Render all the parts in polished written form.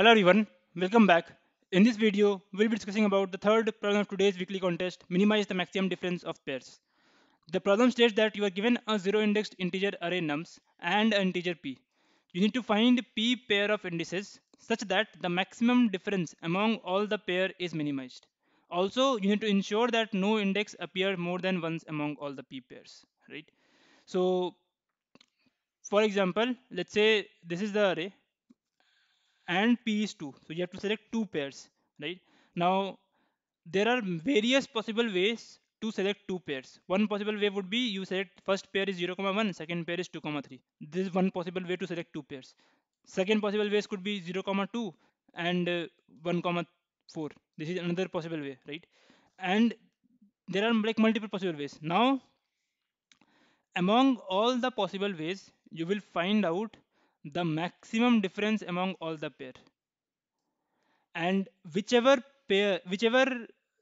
Hello everyone, welcome back. In this video, we'll be discussing about the third problem of today's weekly contest, minimize the maximum difference of pairs. The problem states that you are given a zero-indexed integer array nums and an integer p. You need to find p pair of indices such that the maximum difference among all the pair is minimized. Also, you need to ensure that no index appears more than once among all the p pairs, right? So, for example, let's say this is the array and p is 2. So you have to select two pairs, right? Now, there are various possible ways to select two pairs. One possible way would be you select first pair is 0, 1, second pair is 2, 3. This is one possible way to select two pairs. Second possible ways could be 0, 2 and 1, 4. This is another possible way, right? And there are like multiple possible ways. Now, among all the possible ways, you will find out the maximum difference among all the pair, and whichever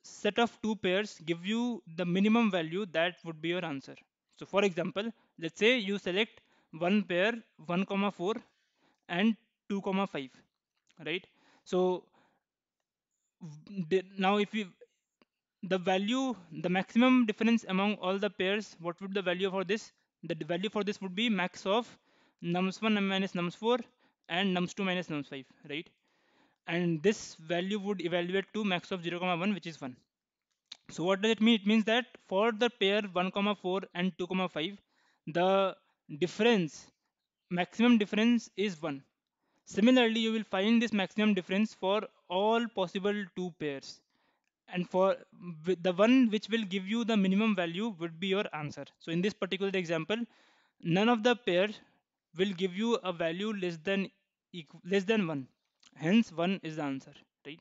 set of two pairs give you the minimum value, that would be your answer. So for example, let's say you select one pair 1, 4 and 2, 5, right? So now if you the maximum difference among all the pairs, what would the value for this? The value for this would be max of nums1 minus nums4 and nums2 minus nums5, right? And this value would evaluate to max of 0, 1, which is 1. So what does it mean? It means that for the pair 1, 4 and 2, 5, the maximum difference is 1. Similarly, you will find this maximum difference for all possible two pairs, and for the one which will give you the minimum value would be your answer. So in this particular example, none of the pairs will give you a value less than 1. Hence, 1 is the answer, right?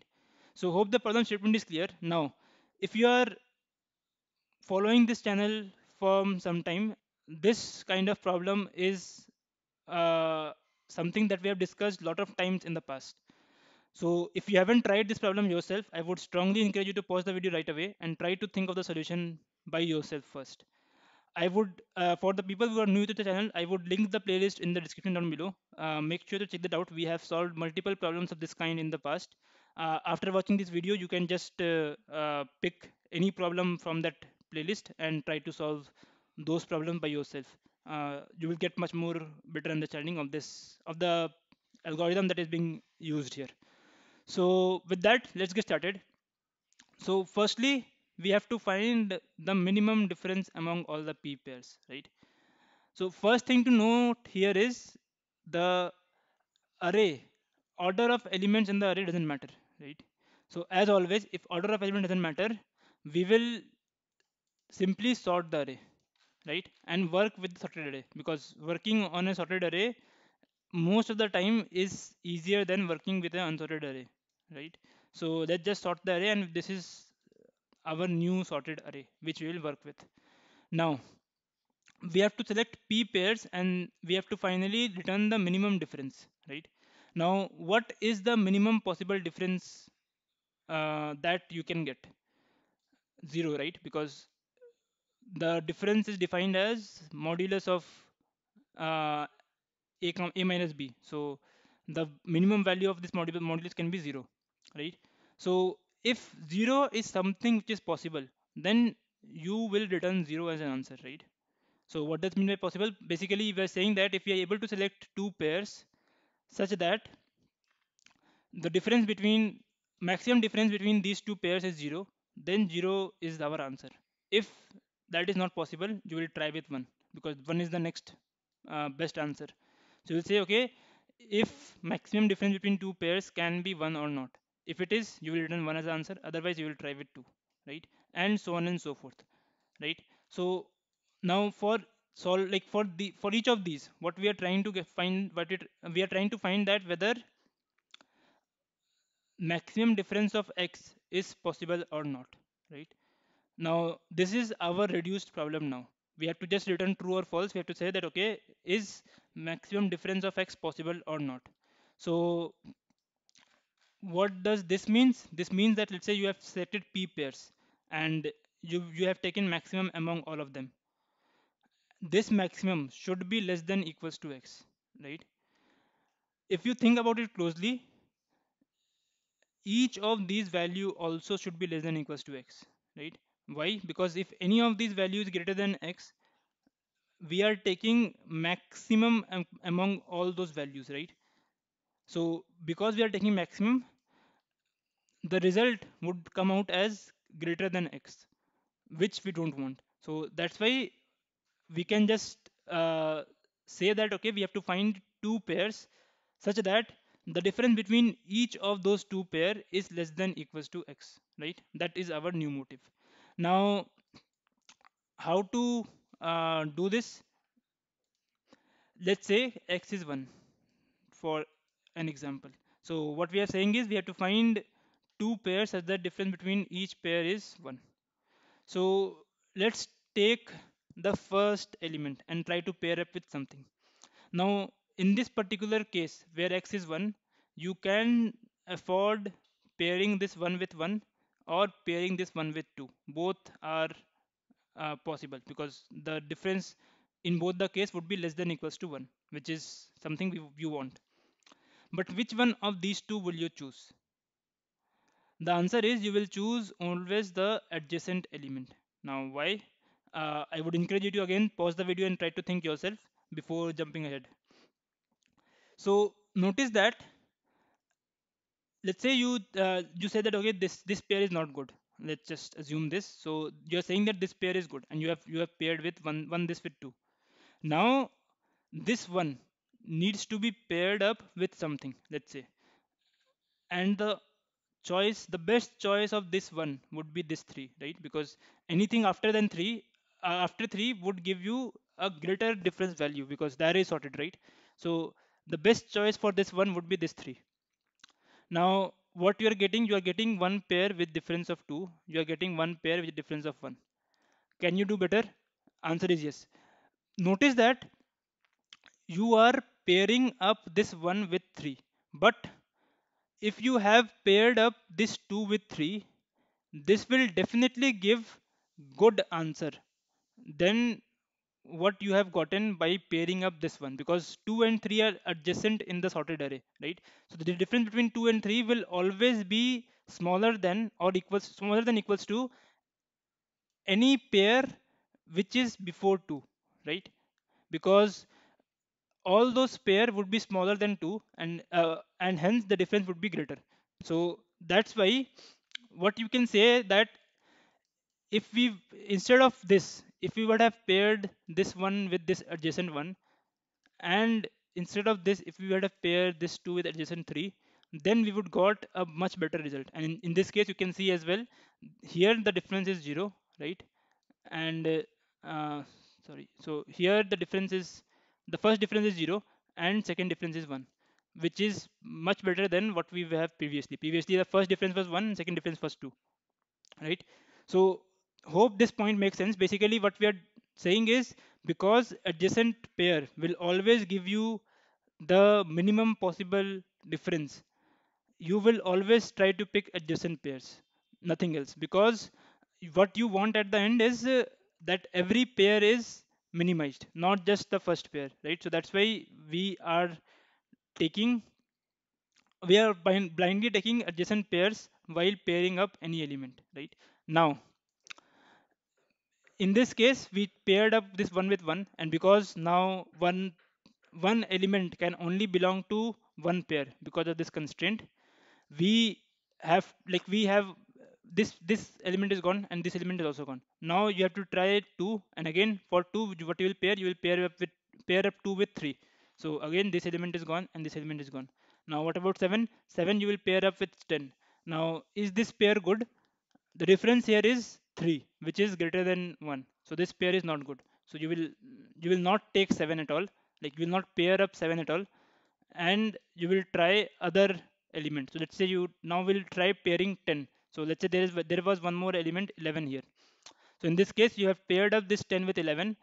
So hope the problem statement is clear. Now, if you are following this channel for some time, this kind of problem is something that we have discussed a lot of times in the past. So if you haven't tried this problem yourself, I would strongly encourage you to pause the video right away and try to think of the solution by yourself first. I would, for the people who are new to the channel, I would link the playlist in the description down below. Make sure to check that out. We have solved multiple problems of this kind in the past. After watching this video, you can just pick any problem from that playlist and try to solve those problems by yourself. You will get much more better understanding of the algorithm that is being used here. So with that, let's get started. So firstly, we have to find the minimum difference among all the p pairs, right? So first thing to note here is the array. Order of elements in the array doesn't matter, right? So as always, if order of element doesn't matter, we will simply sort the array, right? And work with the sorted array, because working on a sorted array most of the time is easier than working with an unsorted array, right? So let's just sort the array, and this is our new sorted array which we will work with. Now we have to select p pairs and we have to finally return the minimum difference, right? Now what is the minimum possible difference that you can get? 0, right? Because the difference is defined as modulus of a minus b. So the minimum value of this modulus can be 0, right? So if 0 is something which is possible, then you will return 0 as an answer, right? So what does mean by possible? Basically, we are saying that if we are able to select two pairs such that the maximum difference between these two pairs is 0, then 0 is our answer. If that is not possible, you will try with 1, because 1 is the next best answer. So you will say, okay, if maximum difference between two pairs can be 1 or not. If it is, you will return 1 as the answer, otherwise you will try with 2, right? And so on and so forth, right? So now for each of these, what we are trying to find that whether maximum difference of x is possible or not, right? Now this is our reduced problem. Now we have to just return true or false. We have to say that, okay, is maximum difference of x possible or not? So what does this means? This means that, let's say you have selected p pairs and you have taken maximum among all of them. This maximum should be less than equals to x, right? If you think about it closely, each of these value also should be less than or equals to x, right? Why? Because if any of these values greater than x, we are taking maximum among all those values, right? So because we are taking maximum, the result would come out as greater than x, which we don't want. So that's why we can just say that, okay, we have to find two pairs such that the difference between each of those two pair is less than or equals to x, right? That is our new motive. Now, how to do this? Let's say x is 1 for an example. So what we are saying is we have to find two pairs such that difference between each pair is 1. So let's take the first element and try to pair up with something. Now in this particular case where x is 1, you can afford pairing this 1 with 1 or pairing this 1 with 2. Both are possible because the difference in both the case would be less than or equals to 1, which is something you want. But which one of these two will you choose? The answer is you will choose always the adjacent element. Now why? I would encourage you to again pause the video and try to think yourself before jumping ahead. So notice that, let's say you say that, okay, this pair is not good. Let's just assume this. So you're saying that this pair is good and you have paired with this with 2. Now this 1 needs to be paired up with something, let's say, and the best choice of this 1 would be this 3, right? Because anything after 3 would give you a greater difference value because the array is sorted, right? So the best choice for this 1 would be this 3. Now what you are getting one pair with difference of 2, you are getting one pair with difference of 1. Can you do better? Answer is yes. Notice that you are pairing up this 1 with 3, but if you have paired up this 2 with 3, this will definitely give good answer than what you have gotten by pairing up this 1, because 2 and 3 are adjacent in the sorted array, right? So the difference between 2 and 3 will always be smaller than or equals to any pair which is before 2, right? Because all those pair would be smaller than 2 and hence the difference would be greater. So that's why what you can say that instead of this, if we would have paired this 1 with this adjacent 1, and instead of this, if we would have paired this 2 with adjacent 3, then we would got a much better result. And in this case, you can see as well, here the difference is 0, right? And so here the difference is, the first difference is 0 and second difference is 1, which is much better than what we have previously. Previously, the first difference was 1 and second difference was 2, right? So hope this point makes sense. Basically, what we are saying is because adjacent pair will always give you the minimum possible difference, you will always try to pick adjacent pairs, nothing else. Because what you want at the end is that every pair is minimized, not just the first pair, right? So that's why we are blindly taking adjacent pairs while pairing up any element, right? Now in this case we paired up this 1 with 1, and because now one element can only belong to one pair because of this constraint, we have this element is gone and this element is also gone. Now you have to try 2, and again for 2 what you will pair up 2 with 3. So again this element is gone and this element is gone. Now what about 7? 7 you will pair up with 10. Now is this pair good? The difference here is 3, which is greater than 1. So this pair is not good. So you will not take 7 at all. Like you will not pair up 7 at all, and you will try other elements. So let's say you now will try pairing 10. So let's say there was one more element, 11 here. So in this case, you have paired up this 10 with 11,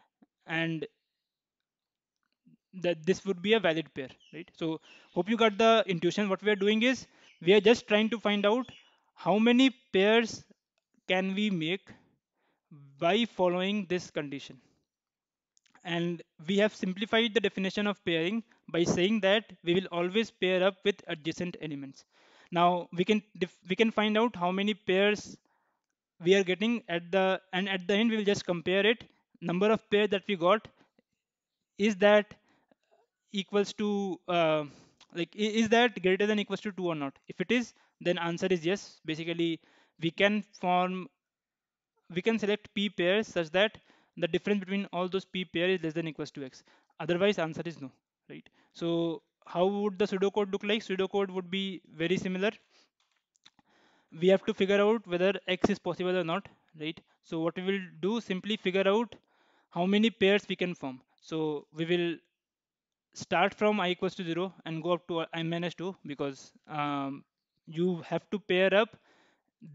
and that this would be a valid pair, right? So hope you got the intuition. What we are doing is we are just trying to find out how many pairs can we make by following this condition. And we have simplified the definition of pairing by saying that we will always pair up with adjacent elements. Now we can find out how many pairs we are getting at the end. We will just compare it. Number of pairs that we got, is that equals to is that greater than equals to 2 or not? If it is, then answer is yes. Basically, we can select p pairs such that the difference between all those p pairs is less than equals to x. Otherwise, answer is no, right? So how would the pseudocode look like? Pseudocode would be very similar. We have to figure out whether x is possible or not, right? So what we will do, simply figure out how many pairs we can form. So we will start from I equals to 0 and go up to I minus 2, because you have to pair up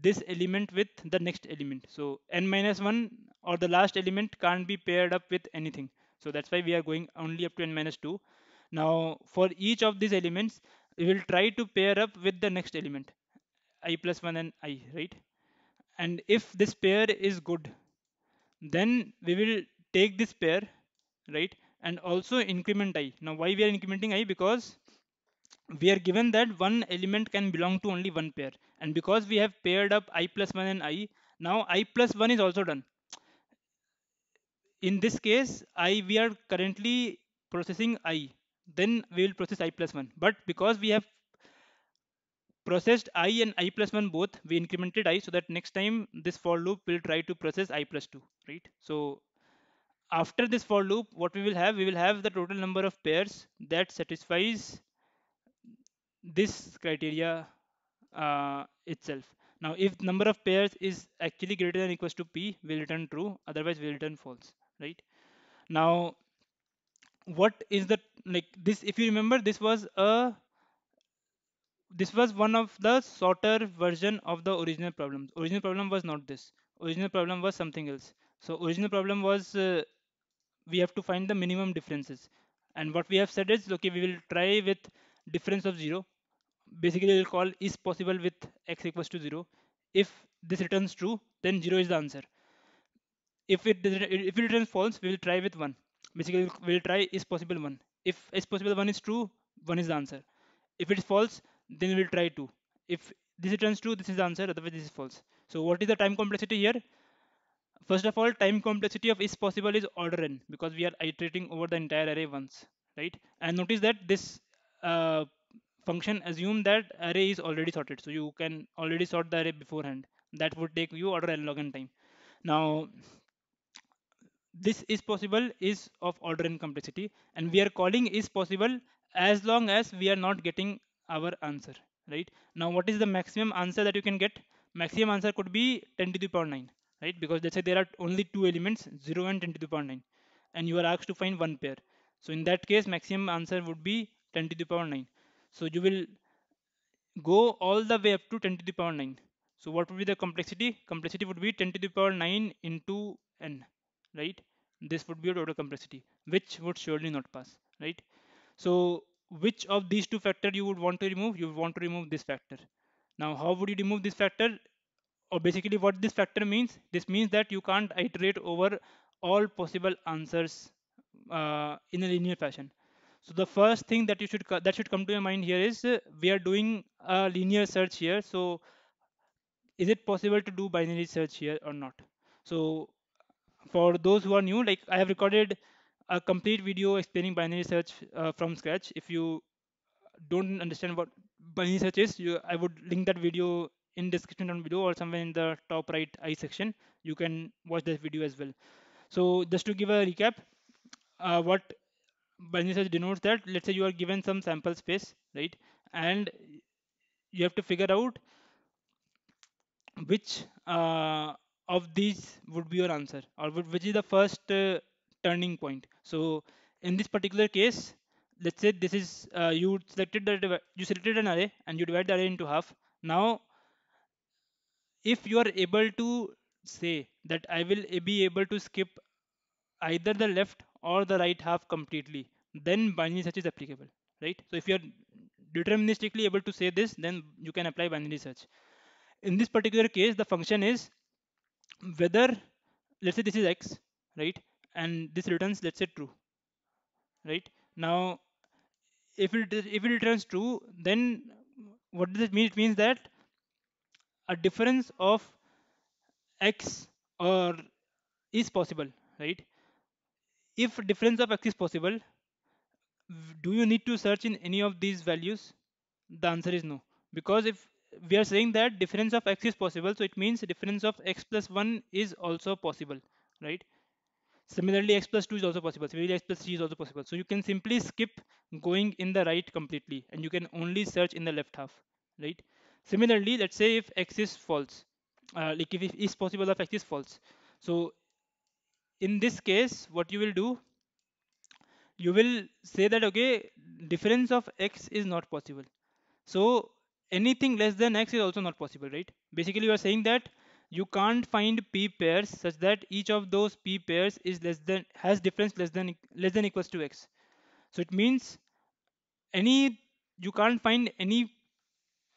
this element with the next element. So n minus 1 or the last element can't be paired up with anything. So that's why we are going only up to n minus 2. Now for each of these elements, we will try to pair up with the next element, I plus 1 and I, right? And if this pair is good, then we will take this pair, right, and also increment I. Now why we are incrementing I? Because we are given that one element can belong to only one pair, and because we have paired up I plus 1 and I, now I plus 1 is also done. In this case, we are currently processing I, then we will process I plus 1. But because we have processed I and I plus 1 both, we incremented I, so that next time this for loop will try to process I plus 2, right? So after this for loop, what we will have the total number of pairs that satisfies this criteria itself. Now if number of pairs is actually greater than or equals to p, we'll return true, otherwise we'll return false, right? Now what is the, like this, if you remember, this was one of the shorter version of the original problem. Original problem was not this. Original problem was something else. So original problem was we have to find the minimum differences, and what we have said is, okay, we will try with difference of 0. Basically we'll call is possible with x equals to 0. If this returns true, then 0 is the answer. If it returns false, we will try with 1. Basically we'll try is possible 1. If is possible 1 is true, 1 is the answer. If it's false, then we'll try 2. If this returns true, this is the answer, otherwise this is false. So what is the time complexity here? First of all, time complexity of is possible is order n, because we are iterating over the entire array once, right? And notice that this function assume that array is already sorted, so you can already sort the array beforehand. That would take you order n log n time. Now this is possible is of order n complexity, and we are calling is possible as long as we are not getting our answer, right? Now what is the maximum answer that you can get? Maximum answer could be 10 to the power 9, right? Because let's say there are only two elements, 0 and 10 to the power 9, and you are asked to find one pair. So in that case, maximum answer would be 10 to the power 9. So you will go all the way up to 10 to the power 9. So what would be the complexity? Complexity would be 10 to the power 9 into n, right? This would be your total complexity, which would surely not pass, right? So which of these two factors you would want to remove? You would want to remove this factor. Now how would you remove this factor? Or basically what this factor means, this means that you can't iterate over all possible answers in a linear fashion. So the first thing that should come to your mind here is we are doing a linear search here. So is it possible to do binary search here or not? So for those who are new, like I have recorded a complete video explaining binary search from scratch. If you don't understand what binary search is, I would link that video in description down below or somewhere in the top right I section. You can watch this video as well. So just to give a recap, what binary search denotes that, let's say you are given some sample space, right? And you have to figure out which of these would be your answer, or which is the first turning point. So in this particular case, let's say this is you selected an array and you divide the array into half. Now if you are able to say that I will be able to skip either the left or the right half completely, then binary search is applicable, right? So if you are deterministically able to say this, then you can apply binary search. In this particular case, the function is whether, let's say this is x, right? And this returns, let's say, true, right? Now if it returns true, then What does it mean? It means that a difference of x or is possible, right? If difference of x is possible, do you need to search in any of these values? The answer is no, because if we are saying that difference of x is possible, so it means difference of x plus 1 is also possible, right? Similarly, x plus 2 is also possible. Similarly, x plus 3 is also possible. So you can simply skip going in the right completely, and you can only search in the left half, right? Similarly, let's say if x is false, like if is possible of x is false. So in this case, what you will do, you will say that, okay, difference of x is not possible. So anything less than x is also not possible, right? Basically, you are saying that you can't find p pairs such that each of those p pairs is less than, has difference less than equals to x. So it means you can't find any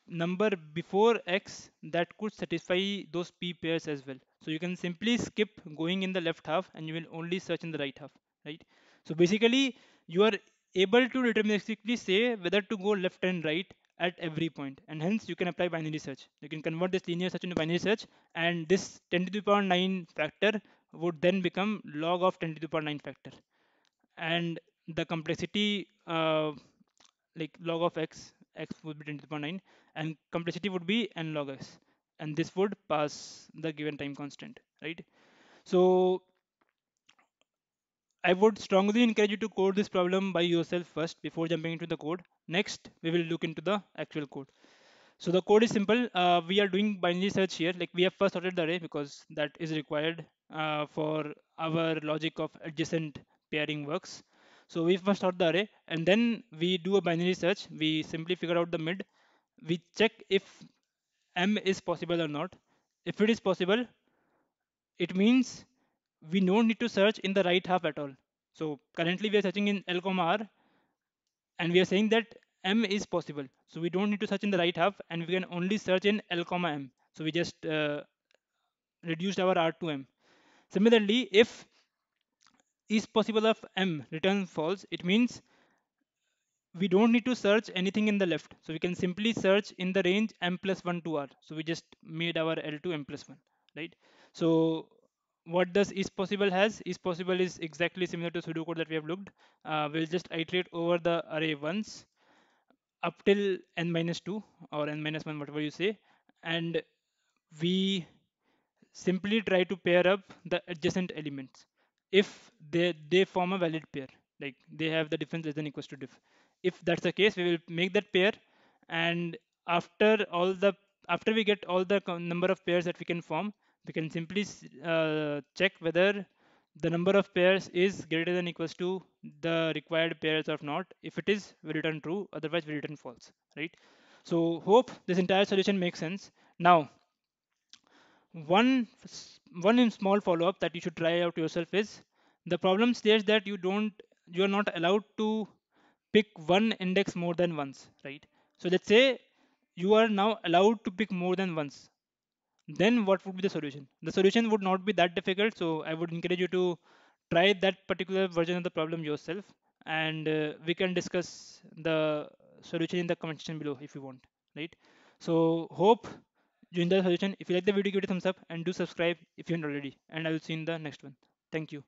number before x that could satisfy those p pairs as well. So you can simply skip going in the left half, and you will only search in the right half, right? So basically, you are able to deterministically say whether to go left and right at every point, and hence you can apply binary search. You can convert this linear search into binary search, and this 10 to the power 9 factor would then become log of 10 to the power 9 factor, and the complexity like log of x would be 10 to the power 9, and complexity would be n log x, and this would pass the given time constant, right? So I would strongly encourage you to code this problem by yourself first before jumping into the code. Next, we will look into the actual code. So the code is simple. We are doing binary search here. Like, we have first sorted the array because that is required for our logic of adjacent pairing works. So we first sort the array, and then we do a binary search. We simply figure out the mid. We check if m is possible or not. If it is possible, it means we don't need to search in the right half at all. So currently we are searching in L comma R, and we are saying that M is possible. So we don't need to search in the right half, and we can only search in L comma M. So we just reduced our R to M. Similarly, if is possible of M return false, it means we don't need to search anything in the left. So we can simply search in the range M plus 1 to R. So we just made our L to M plus 1, right? So what does is possible has? Is possible is exactly similar to pseudo code that we have looked. We'll just iterate over the array once up till n minus 2 or n minus 1, whatever you say, and we simply try to pair up the adjacent elements if they form a valid pair, like they have the difference less than equals to diff. If that's the case, we will make that pair, and after we get all the number of pairs that we can form, we can simply check whether the number of pairs is greater than or equals to the required pairs or not. If it is, we return true, otherwise we return false, right? So hope this entire solution makes sense. Now, one small follow-up that you should try out yourself is, the problem states that you are not allowed to pick one index more than once, right? So let's say you are now allowed to pick more than once. Then what would be the solution? The solution would not be that difficult, so I would encourage you to try that particular version of the problem yourself, and we can discuss the solution in the comment section below if you want, right? So hope you enjoy the solution. If you like the video, give it a thumbs up and do subscribe if you haven't already, and I will see you in the next one. Thank you.